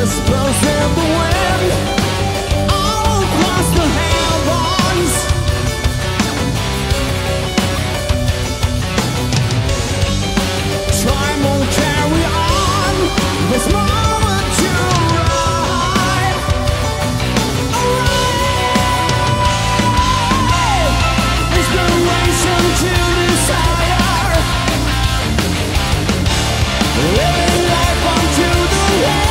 whispers in the wind all across the heavens. Time will carry on, this moment to arrive. Arrive! Inspiration to desire, living life unto the end.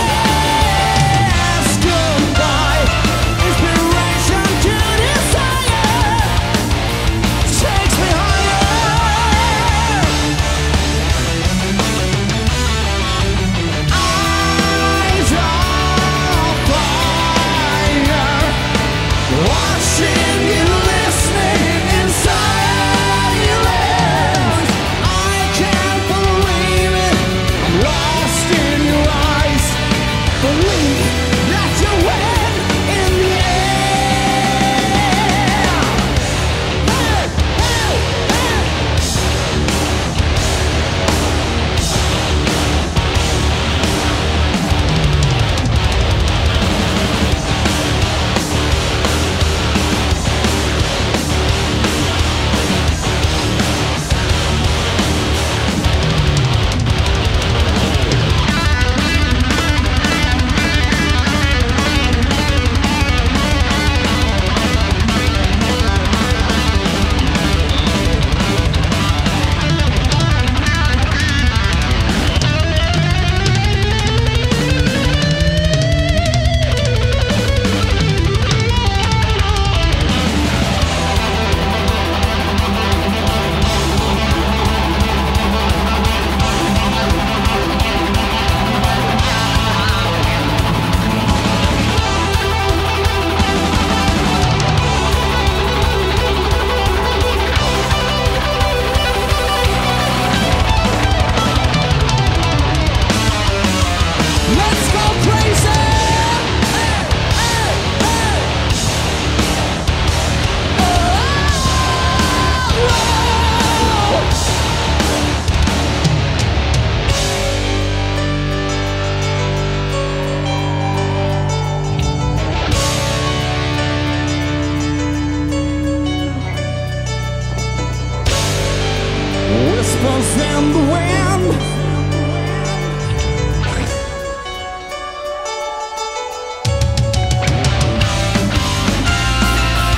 Whispers in the wind,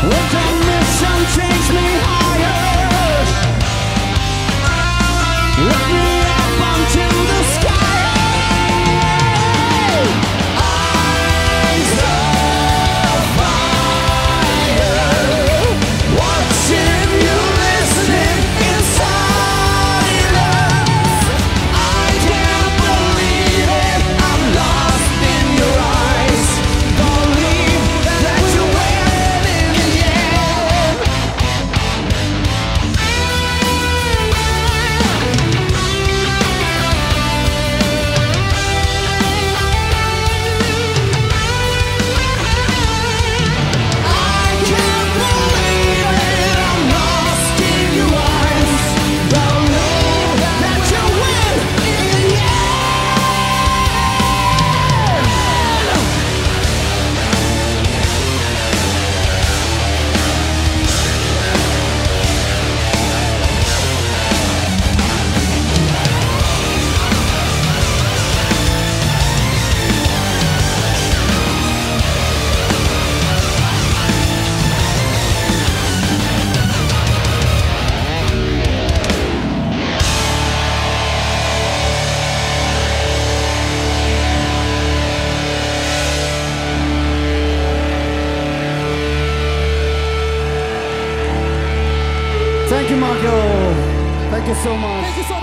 will that mission take me higher? Let me up onto the sky. Eyes of fire, watching you, listening inside. Thank you, Marco. Thank you so much.